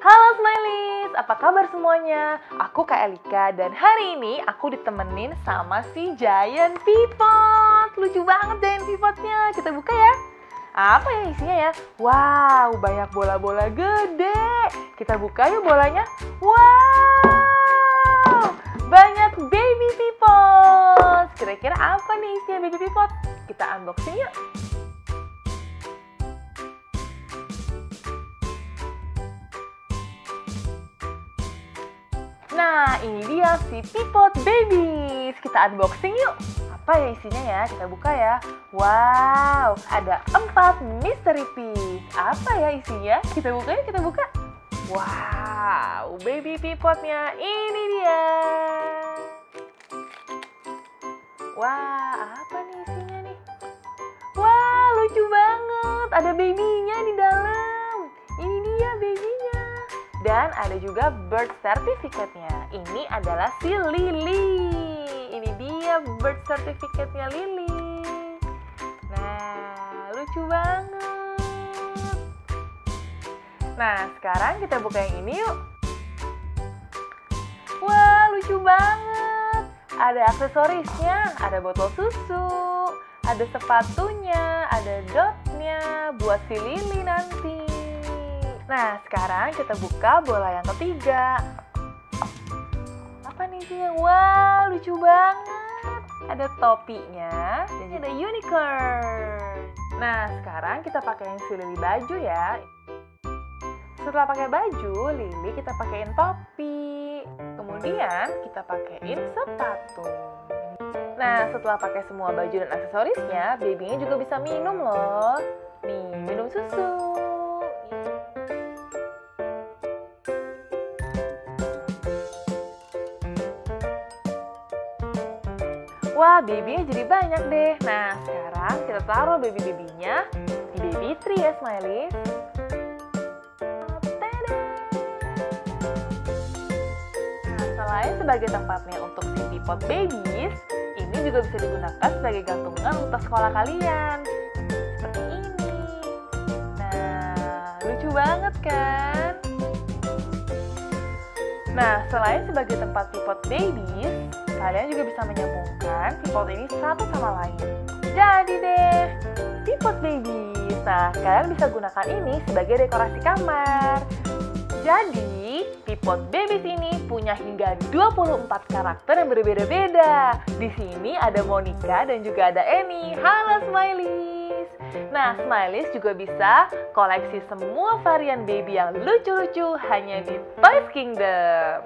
Halo Smileys, apa kabar semuanya? Aku Kak Elika dan hari ini aku ditemenin sama si Giant Pea Pod. Lucu banget Giant Pea Podnya, kita buka ya. Apa ya isinya ya? Wow, banyak bola-bola gede. Kita buka yuk bolanya. Wow, banyak baby Pea Pod. Kira-kira apa nih isinya baby Pea Pod? Kita unboxing yuk. Nah, ini dia si Pipot Babies. Kita unboxing yuk. Apa ya isinya ya? Kita buka ya. Wow, ada 4 mystery piece. Apa ya isinya? Kita buka yuk, kita buka. Wow, baby Pipotnya. Ini dia. Wah, apa nih isinya nih? Wah, lucu banget. Ada babynya di dalam. Ini dia babynya. Dan ada juga birth certificate-nya. Ini adalah si Lily. Ini dia birth certificate-nya Lily. Nah, lucu banget. Nah, sekarang kita buka yang ini yuk. Wah, lucu banget. Ada aksesorisnya, ada botol susu, ada sepatunya, ada dotnya buat si Lily nanti. Nah, sekarang kita buka bola yang ketiga. Apa nih isinya? Wah, lucu banget. Ada topinya, dan ada unicorn. Nah, sekarang kita pakai si Lily baju ya. Setelah pakai baju, Lily kita pakaiin topi. Kemudian kita pakaiin sepatu. Nah, setelah pakai semua baju dan aksesorisnya, babynya juga bisa minum loh. Nih, minum susu. Wah, babynya jadi banyak deh. Nah, sekarang kita taruh baby-babynya di baby tree ya, Smileys. Nah, selain sebagai tempatnya untuk si Pea Pod Babies, ini juga bisa digunakan sebagai gantungan untuk sekolah kalian. Seperti ini. Nah, lucu banget kan? Nah, selain sebagai tempat Pea Pod Babies, kalian juga bisa menyambungkan Pea Pod ini satu sama lain. Jadi deh, Pea Pod Babies. Nah, kalian bisa gunakan ini sebagai dekorasi kamar. Jadi, Pea Pod Babies ini punya hingga 24 karakter yang berbeda-beda. Di sini ada Monica dan juga ada Annie. Halo Smileys. Nah, Smileys juga bisa koleksi semua varian baby yang lucu-lucu hanya di Toys Kingdom.